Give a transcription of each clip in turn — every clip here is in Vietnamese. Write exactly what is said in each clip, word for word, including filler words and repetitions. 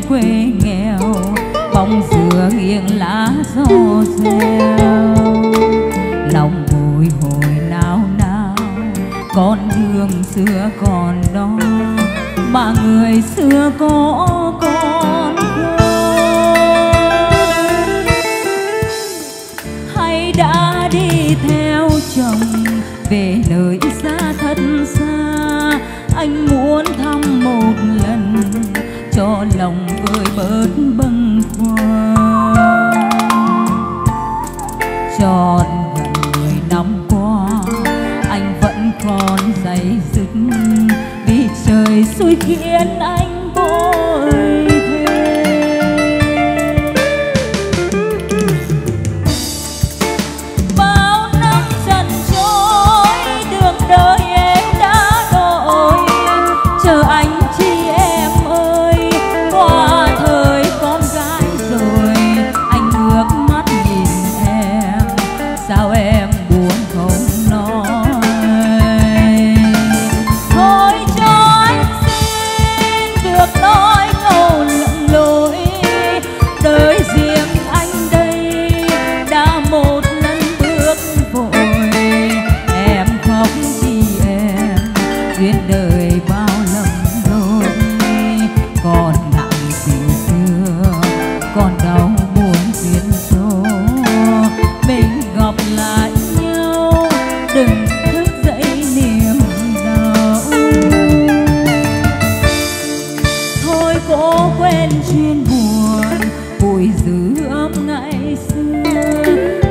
quê nghèo, bóng dừa nghiêng lá rô rêu, lòng bồi hồi nao nao con đường xưa còn đó mà người xưa có con không. Hay đã đi theo chồng về nơi xa thật xa, anh muốn thăm một lần cho lòng vơi bớt bâng khuâng. Tròn mười năm qua anh vẫn còn day dứt vì trời xui khiến anh bội thêm. Bao năm trần trối đường đời em đã đổi, chờ anh chi em ơi, qua thời con gái rồi. Anh ngước mắt nhìn em, sao em buồn không nói. Thôi cho anh xin được nói câu nhận lỗi, đời riêng anh đây đã một lần bước vội. Em khóc chi em duyên đời bao lầm lỗi, còn nặng tình xưa còn đau buồn duyên số. Mình gặp lại nhau đừng thức dậy niềm đau. Thôi cố quên chuyện buồn vùi giữ ấm ngày xưa,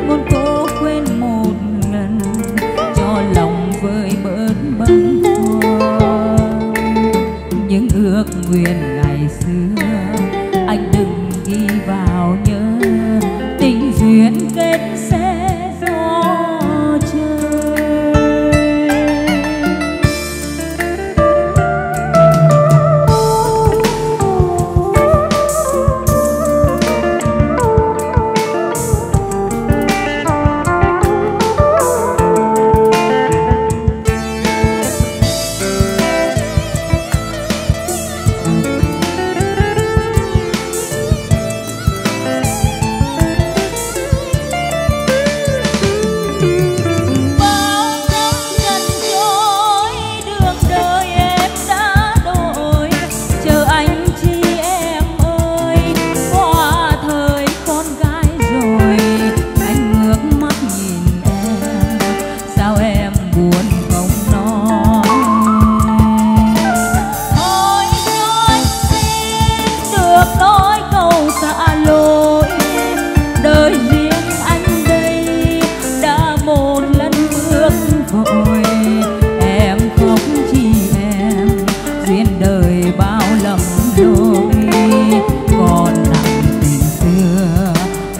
muốn cố quên một lần cho lòng vơi bớt bâng khuâng. Những ước nguyện ngày xưa anh đừng ghi vào nhớ, tình duyên kết sẽ do trời. Bao năm trần trối đường đời em đã đổi, chờ anh chi em ơi, qua thời con gái rồi. Anh ngước mắt nhìn em, sao em buồn không nói. Thôi cho anh xin được nói câu tạ lỗi, đời riêng anh đây đã một lần bước vội. Em khóc chi em duyên đời bao lầm lỗi, còn nặng tình xưa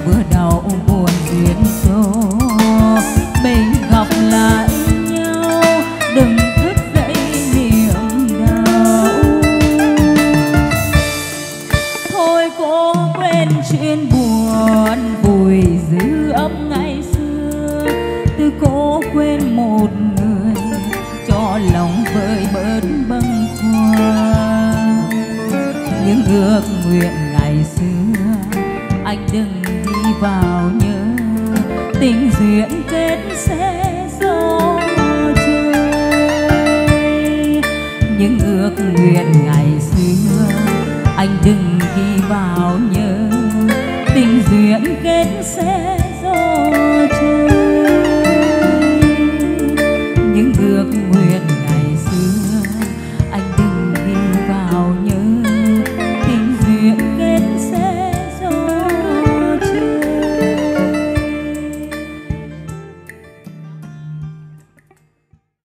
bữa đau buồn duyên số. Mình gặp lại nhau đừng thức dậy niềm đau. Thôi cố quên chuyện buồn vùi giữ ấm ngày xưa, từ cố quên một người cho lòng vơi bớt bâng khuâng. Những ước nguyện ngày xưa anh đừng ghi vào nhớ, tình duyên kết sẽ do trời. Những ước nguyện ngày xưa anh đừng ghi vào nhớ, tình duyên kết sẽ